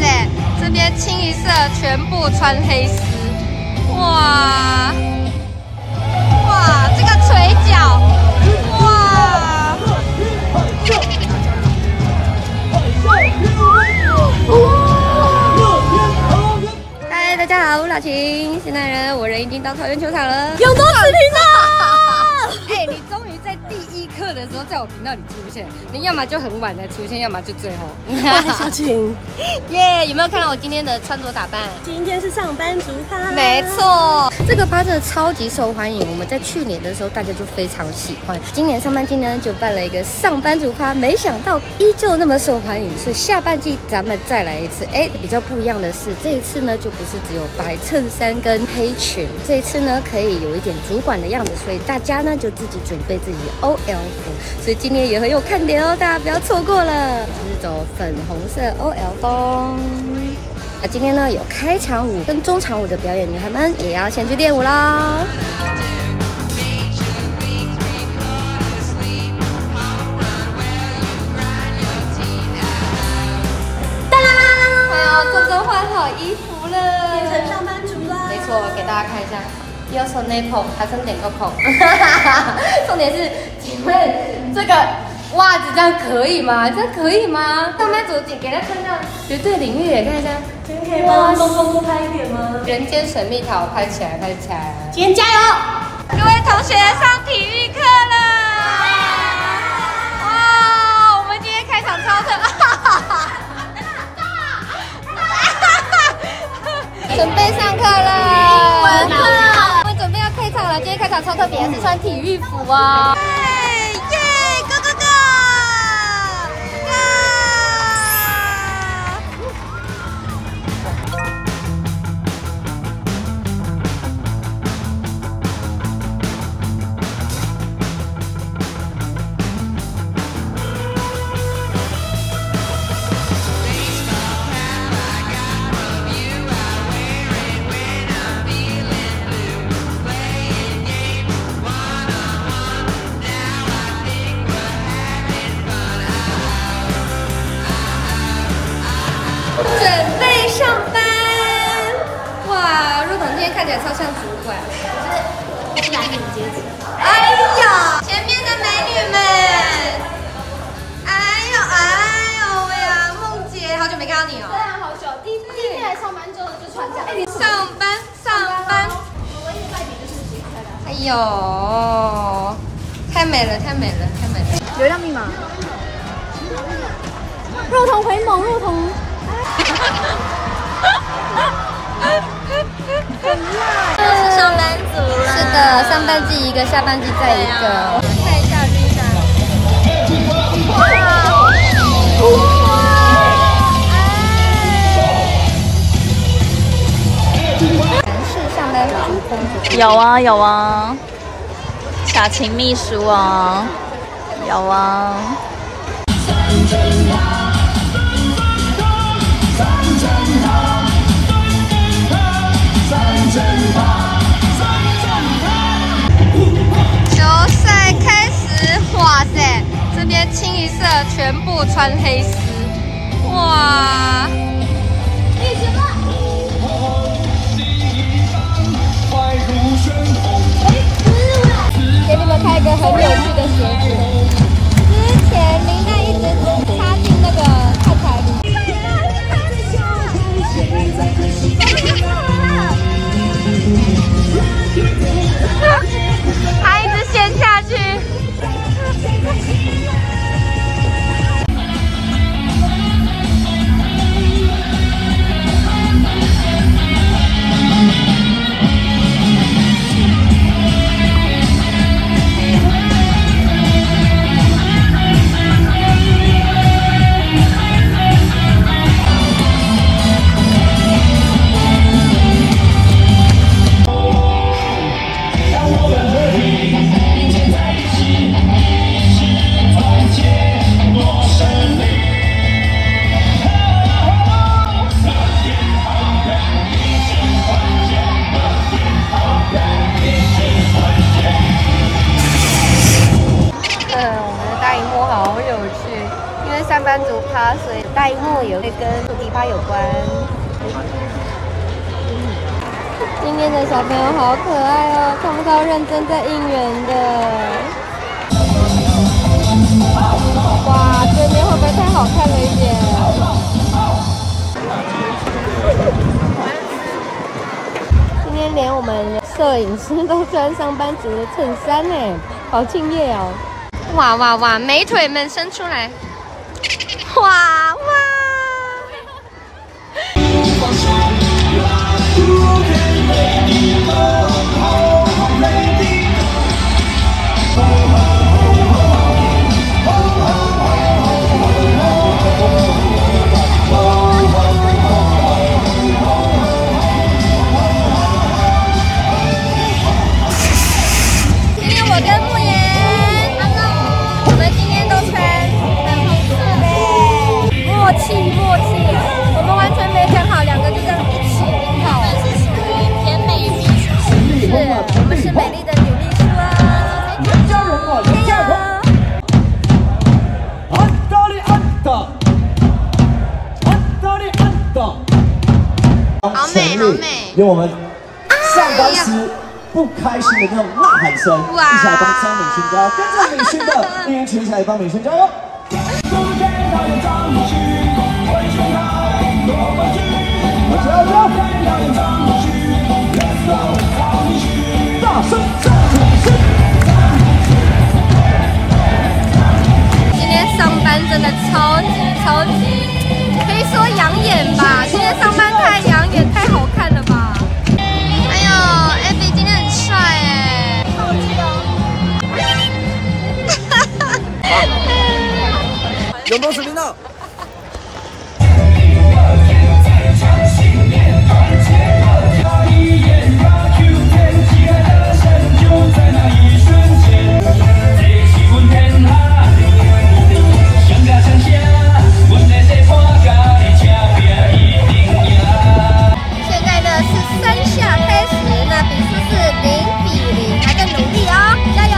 塞，这边清一色全部穿黑丝，哇哇，这个垂角，哇！嗨，大家好，我老秦，现在呢，我人已经到桃园球场了，永夺世乒了！哎，你终于在第一课的时候在我频道里出现，你要么就很晚才出现，要么就最后。小秦，耶，有没有看到我今天的穿着打扮？今天是上班族趴，没错，这个趴真的超级受欢迎。我们在去年的时候大家就非常喜欢，今年上半季呢就办了一个上班族趴，没想到依旧那么受欢迎，所以下半季咱们再来一次。哎，比较不一样的是，这一次呢就不是只有白衬衫跟黑裙，这一次呢可以有一点主管的样子，所以大家呢就自己准备自己 OL。 所以今天也很有看点哦，大家不要错过了。就是走粉红色 OL 风。那今天呢有开场舞跟中场舞的表演，女孩们也要先去练舞啦。哒啦！哎呦，哥哥换好衣服了，变成上班族啦。没错，给大家看一下，右手内捧，还剩两个捧。重点是。 请问这个袜子这样可以吗？这可以吗？上班族姐给大家看到绝对领域也看一下，今天可以帮东东多拍一点吗？人间水蜜桃拍起来，拍起来！今天加油！各位同学上体育课了！哇，我们今天开场超特，准备上课了，文课，我们准备要开场了，今天开场超特别，是穿体育服哦。 看起来超像主管，我是蓝领阶级。哎呦，前面的美女们，哎呦哎呦喂呀，梦姐，好久没看到你哦。对啊，好久，第一天来上班之后就穿这样。哎，上班上班。我唯一的卖点就是这个。哎呦，太美了太美了太美了。流量密码。肉童回眸，肉童。 都是上班族啦，是的，上半季一个，下半季再一个。啊、看一下 Rina， 哇，哎，男士上班族有啊有啊，小秦秘书啊，有啊。球赛开始，哇塞，这边清一色全部穿黑丝，哇！给你们看一个很有趣的鞋子，之前林奈一直插进那个看台里。 他一直陷下去。它，所以大荧幕也会跟琵琶有关。今天的小朋友好可爱哦，看不到认真在应援的。哇，这边会不会太好看了一点？ 今天连我们摄影师都穿上班族的衬衫呢，好敬业哦！哇哇哇，美腿们伸出来！哇哇！好美，好美！用我们上班时不开心的那种呐喊声，一起来帮张敏勋加油！跟着敏勋的应援曲，一起来帮敏勋加油！大声！今天上班真的超级，可以说养眼吧！今天上班。 有没有水瓶呢？现在呢是3下开始，那比数是0比0，还更努力哦，加油！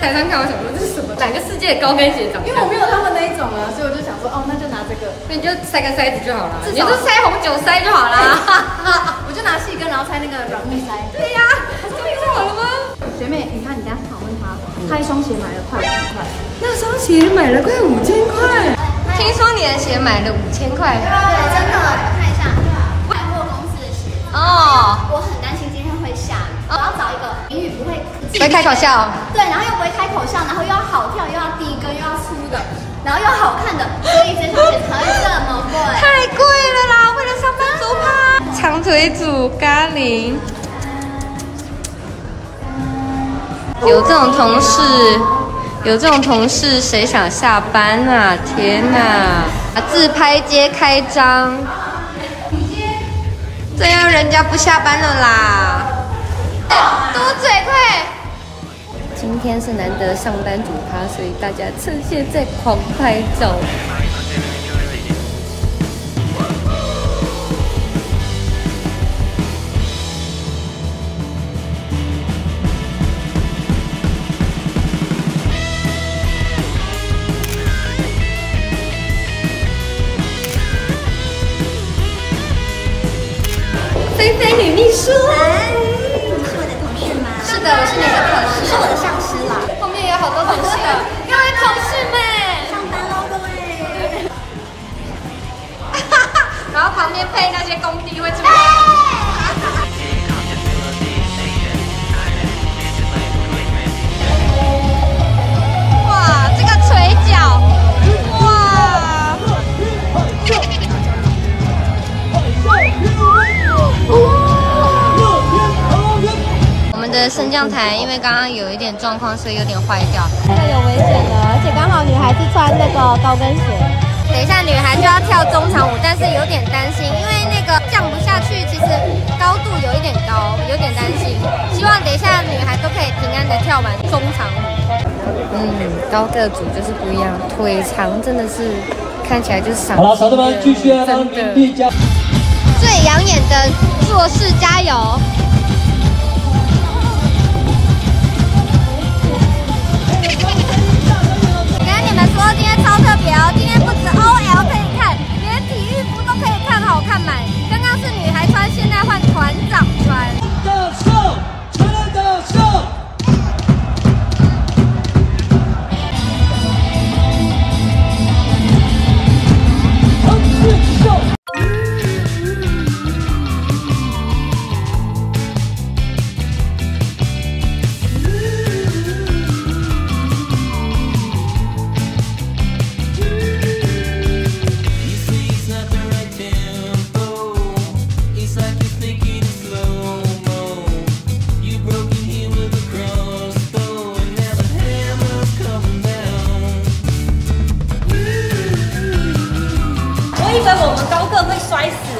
台上看我想说这是什么？哪个世界的高跟鞋长？因为我没有他们那一种啊，所以我就想说，哦，那就拿这个。那你就塞个塞子就好了，你就塞红酒塞就好了。我就拿细跟，然后塞那个软木塞。对呀，终于好了吗？学妹，你看你等下访问她，她一双鞋买了快5,000块，那双鞋买了快5,000块。听说你的鞋买了5,000块。对，真的，我看一下，百货公司的鞋。哦，我很担心今天会下雨，我要找一个淋雨不会。 不会开口笑，对，然后又不会开口笑，然后又要好跳，又要低跟，又要粗的，然后又好看的，所以这双鞋才会这么贵，太贵了啦！为了上班族吗？长腿组咖喱，有这种同事，谁想下班啊？天哪！自拍街开张，这样人家不下班了啦！嘟嘴快！ 今天是难得上班族趴，所以大家趁现在狂拍照。非菲菲女秘书。你是我的同事吗？是的，我是你的同事，是我的上司了。后面有好多同事啊，各位同事们，上班喽，各位。然后旁边配那些工地会出现。 升降台因为刚刚有一点状况，所以有点坏掉，这个有危险的，而且刚好女孩子穿那个高跟鞋。等一下，女孩就要跳中场舞，但是有点担心，因为那个降不下去，其实高度有一点高，有点担心。希望等一下女孩都可以平安的跳完中场舞。高个组就是不一样，腿长真的是看起来就是傻。好了，小队们继续啊，真的。最养眼的做事加油。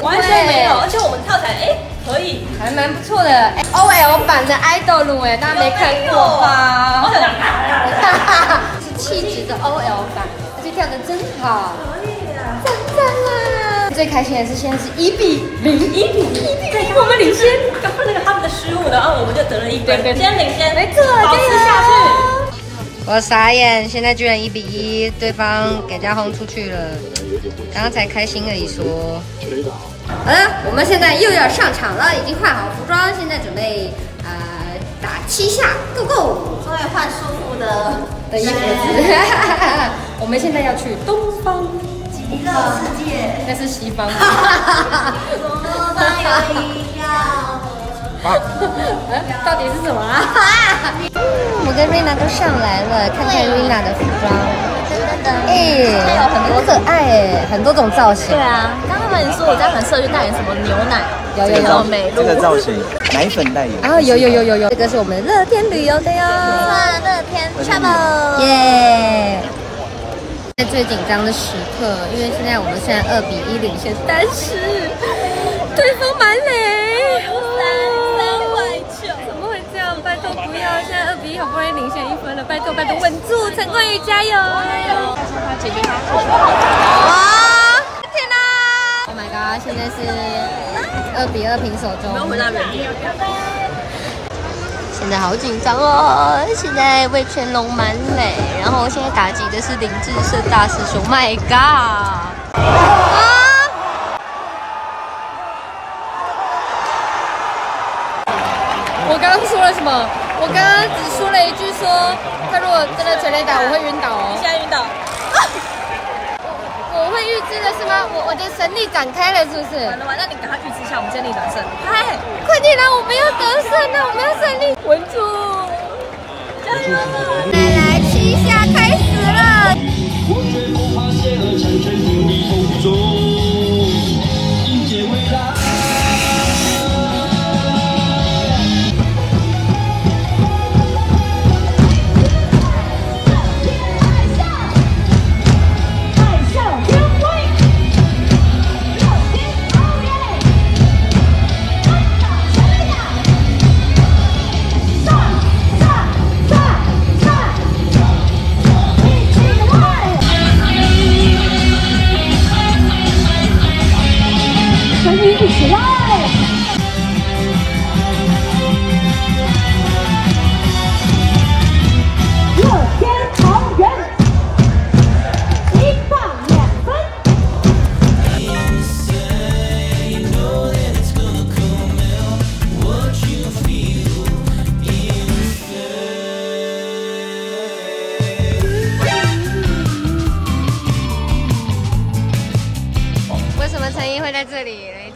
完全没有，而且我们跳起来，可以，还蛮不错的。OL 版的 idol 哎，大家没看过吧？我想讲，是气质的 OL 版，而且跳得真好，可以啊，赞赞啦！最开心的是现在是1比0，我们领先，刚刚那个他们的失误，然后我们就得了1分，先领先，没错，保持下去。 我傻眼，现在居然1比1，对方给人家轰出去了。刚刚才开心而已说。好了，我们现在又要上场了，已经换好服装，现在准备打7下 ，Go Go！ 终于换舒服的衣服子。我们现在要去东方极乐世界，那是西方。东方有一样。 到底是什么啊？我跟瑞娜都上来了，看看瑞娜的服装，有很多可爱，很多种造型。对啊，刚刚你说我这样很适合去代言什么牛奶，有美露这个造型，奶粉代言。啊，有，这个是我们乐天旅游的哟，乐天 travel， 耶！在最紧张的时刻，因为现在我们虽然2比1领先，但是对方蛮美。 不要！现在2比1，好不容易领先1分了，拜托拜托，稳住！陈冠宇加油！解决他！哇！天哪 ！Oh my god！ 现在是2比2平手中。我们回到原点。现在好紧张哦！现在魏全龙满垒，然后现在打击的是林志胜大师兄。My god！ 我刚刚说了什么？我刚刚只说了一句说，他如果真的全垒打，我会晕倒哦。你现在晕倒？我会预知的是吗？我的神力展开了，是不是？完了完了，你赶快预知一下，我们先逆转胜。哎，快点啦！我们要得胜了，我们要胜利！稳住！加油！来7下开始了。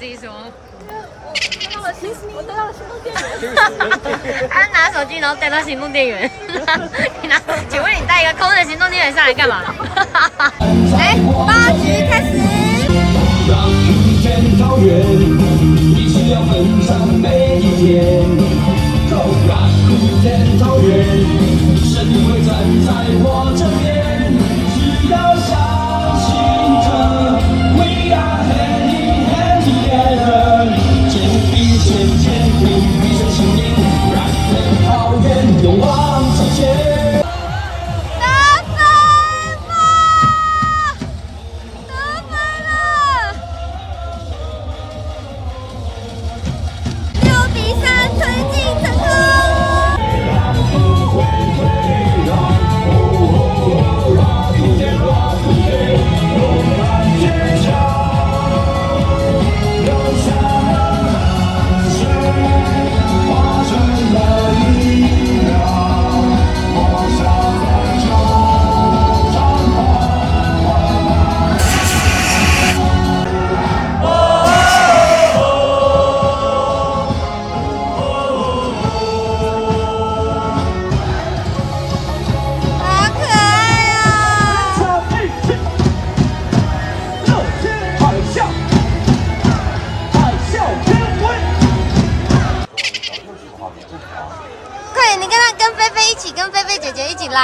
己说。我带到了行动电源。安拿手机，然后带到行动电源。你拿？请问你带一个空的行动电源上来干嘛？来，八局开始。让明天超越，必须要分享每一天。让明天超越，神会站在我这边，只要相信着。We are heading hand together， 肩并肩，肩并臂，手心印，让人好远，勇往直前。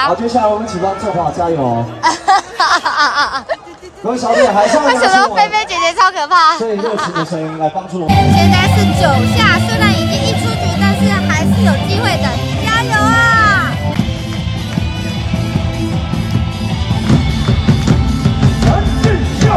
好，接下来我们请帮策划加油！各位小姐，还是为什么菲菲姐姐超可怕？最热情的声音来帮助我们。现在是9下，虽然已经一出局，但是还是有机会的，加油啊！陈俊秀，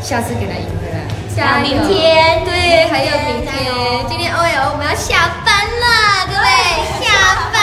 下次给他赢回来，加油！明天对，还有明天，今天 OL 我们要下班了，各位下班。